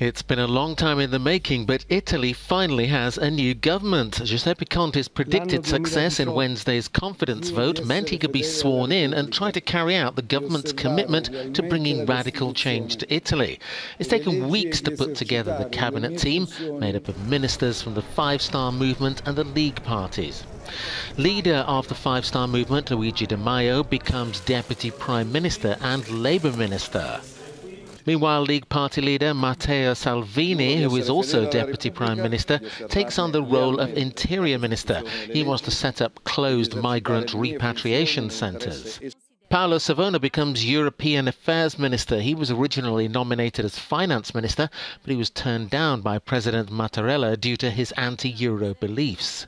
It's been a long time in the making, but Italy finally has a new government. Giuseppe Conte's predicted success in Wednesday's confidence vote meant he could be sworn in and try to carry out the government's commitment to bringing radical change to Italy. It's taken weeks to put together the cabinet team, made up of ministers from the 5-Star Movement and the League parties. Leader of the Five Star Movement, Luigi Di Maio, becomes Deputy Prime Minister and Labour Minister. Meanwhile, League Party leader Matteo Salvini, who is also Deputy Prime Minister, takes on the role of Interior Minister. He wants to set up closed migrant repatriation centres. Paolo Savona becomes European Affairs Minister. He was originally nominated as Finance Minister, but he was turned down by President Mattarella due to his anti-Euro beliefs.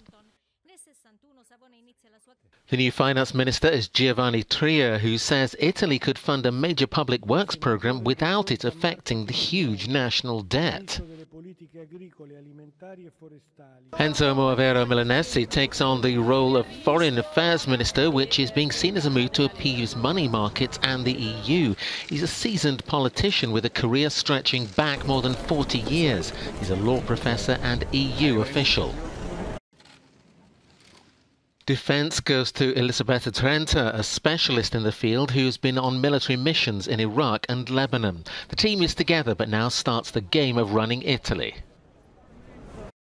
The new finance minister is Giovanni Tria, who says Italy could fund a major public works program without it affecting the huge national debt. Enzo Moavero Milanesi takes on the role of Foreign Affairs Minister, which is being seen as a move to appease money markets and the EU. He's a seasoned politician with a career stretching back more than 40 years. He's a law professor and EU official. Defence goes to Elisabetta Trenta, a specialist in the field who's been on military missions in Iraq and Lebanon. The team is together, but now starts the game of running Italy.